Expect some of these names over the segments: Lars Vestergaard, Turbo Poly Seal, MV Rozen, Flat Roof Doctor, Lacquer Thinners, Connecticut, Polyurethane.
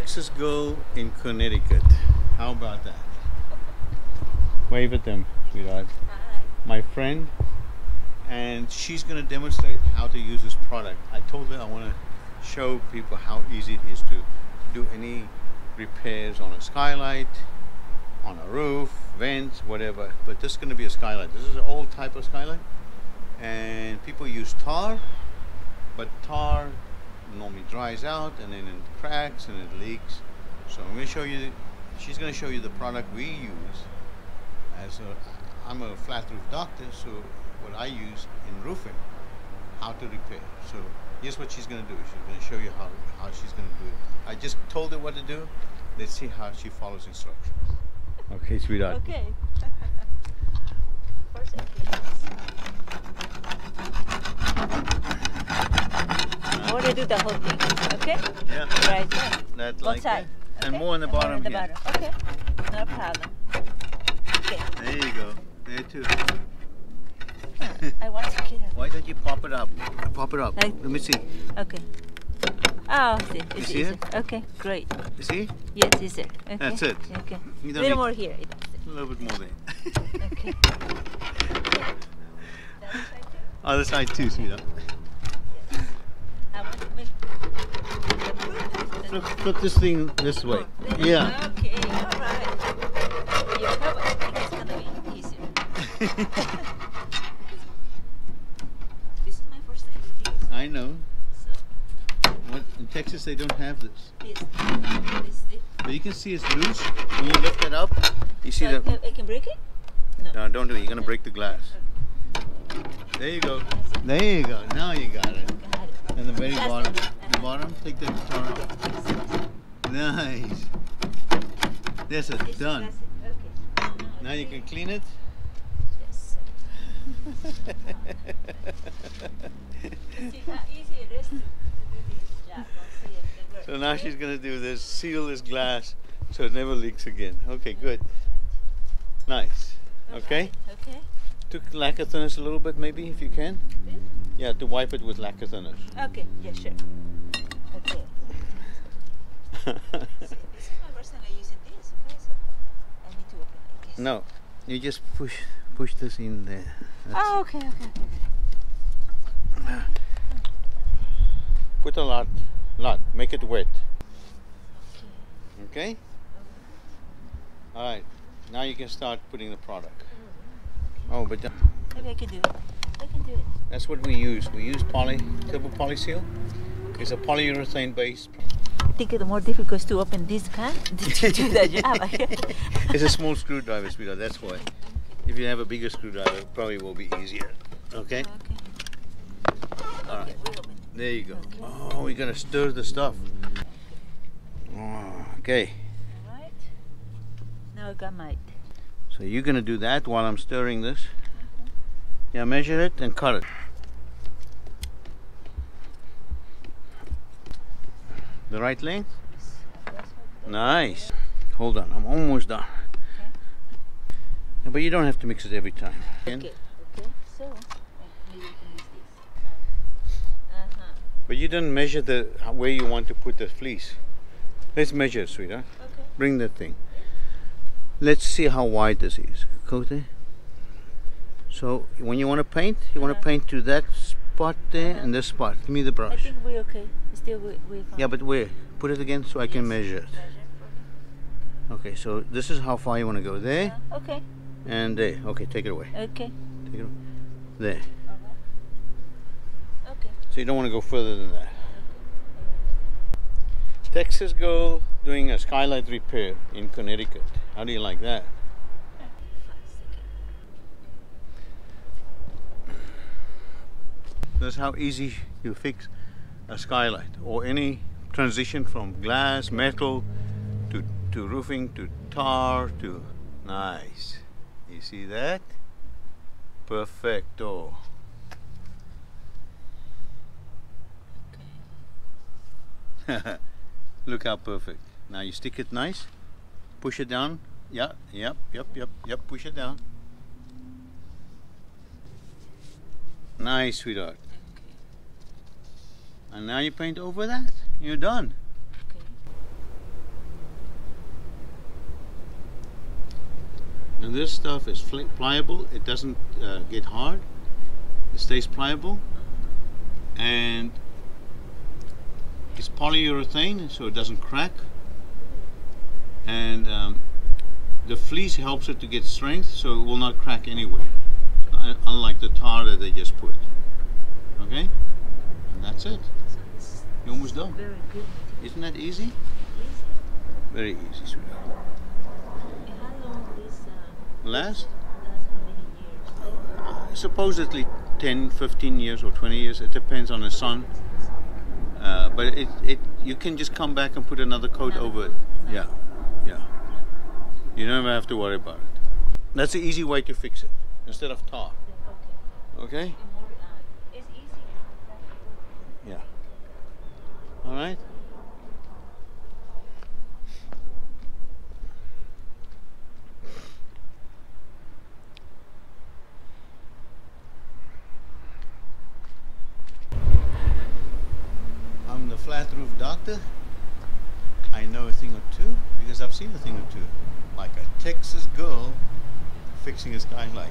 Texas Girl in Connecticut. How about that? Wave at them, sweetheart. Hi. My friend, and she's going to demonstrate how to use this product. I told her I want to show people how easy it is to do any repairs on a skylight, on a roof, vents, whatever. But this is going to be a skylight. This is an old type of skylight, and people use tar, but tar normally dries out and then it cracks and it leaks. So I'm going to show you, she's going to show you the product we use. I'm a flat roof doctor, so what I use in roofing, how to repair. So here's what she's going to do. She's going to show you how she's going to do it. I just told her what to do. Let's see how she follows instructions. Okay, sweetheart. Okay. First, I want to do the whole thing, okay? Yeah. Right there. That's like that. Okay. And more on the bottom here. Okay, no problem. Okay. There you go. There too. I want to get it. Why don't you pop it up? Pop it up. Like, let me see. Okay. Oh, see. It's you see easy. It? Okay, great. You see? Yes, it's it. Okay. That's it. Okay. A little more here. A little bit more there. Okay. Other side too, sweetheart. Flip this thing this way. Oh, yeah. Okay, all right. You know, I think it's going to be easier. This is my first time with you. I know. So. What, in Texas, they don't have this. Yes. But you can see it's loose. When you lift it up, you see so that. I can break it? No. No, don't do it. You're going to break the glass. Okay. There you go. There you go. Now you got it. And the very bottom. The bottom, take the guitar out. Nice. That's it, done. Now you can clean it. Yes. So now she's going to do this, seal this glass so it never leaks again. Okay, good. Nice. Okay? Okay. Took lacquer thinners a little bit, maybe, if you can. Yeah, to wipe it with lacquer thinners. Okay, yeah, sure. Okay. So this is my first time I using this, okay? So I need to open it, I guess. No, you just push this in there. That's oh, okay, okay. Put a lot. Make it wet. Okay. Okay? All right. Now you can start putting the product. Oh, but maybe I can do it. I can do it. That's what we use. We use Turbo Poly Seal. It's a polyurethane base. I think it's more difficult to open this can to do that job. It's a small screwdriver, sweetheart. That's why. If you have a bigger screwdriver, it probably will be easier. Okay? Okay. All right. There you go. Okay. Oh, we're going to stir the stuff. Oh, okay. All right. Now I got my... So you're going to do that while I'm stirring this. Yeah, measure it and cut it. The right length? Nice. Hold on, I'm almost done. Okay. Yeah, but you don't have to mix it every time. Okay, okay. So, maybe you can use this. Uh-huh. But you didn't measure the where you want to put the fleece. Let's measure it, sweetheart. Okay. Bring that thing. Let's see how wide this is. Cote? So when you want to paint, you want to paint to that spot there and this spot. Give me the brush. I think we're okay. Still we're fine. Yeah, but where? Put it again so I can measure it. Okay, so this is how far you want to go. There. Okay. And there. Okay, take it away. Okay. Take it away. There. Okay. So you don't want to go further than that. Okay. Texas Girl doing a skylight repair in Connecticut. How do you like that? That's how easy you fix a skylight or any transition from glass, metal to roofing to tar to nice. You see that? Perfecto. Okay. Look how perfect. Now you stick it nice, push it down. Yeah, yep, push it down. Nice, sweetheart. And now you paint over that. You're done. Okay. And this stuff is pliable. It doesn't get hard. It stays pliable. And it's polyurethane, so it doesn't crack. And the fleece helps it to get strength, so it will not crack anywhere, unlike the tar that they just put. Okay? And that's it. You're almost done. Very good. Isn't that easy? Easy. Very easy, sweetheart. How long this last? How many years? Supposedly 10, 15 years or 20 years. It depends on the sun. But you can just come back and put another coat over it. Yeah, yeah. You don't ever have to worry about it. That's the easy way to fix it instead of tar. Okay? It's easy. Yeah. All right. I'm the Flat Roof Doctor. I know a thing or two because I've seen a thing or two, like a Texas girl fixing a skylight.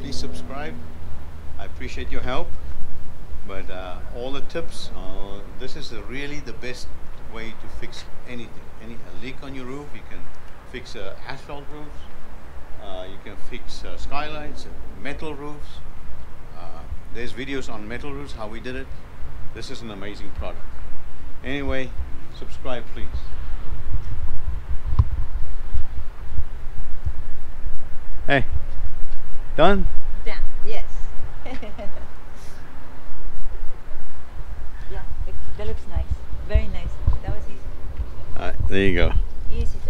Please subscribe. I appreciate your help. But all the tips, this is really the best way to fix anything. A leak on your roof, you can fix asphalt roofs, you can fix skylights, metal roofs. There's videos on metal roofs, how we did it. This is an amazing product. Anyway, subscribe please. Hey, done? Done, yes. That looks nice. Very nice. That was easy. All right, there you go. Easy.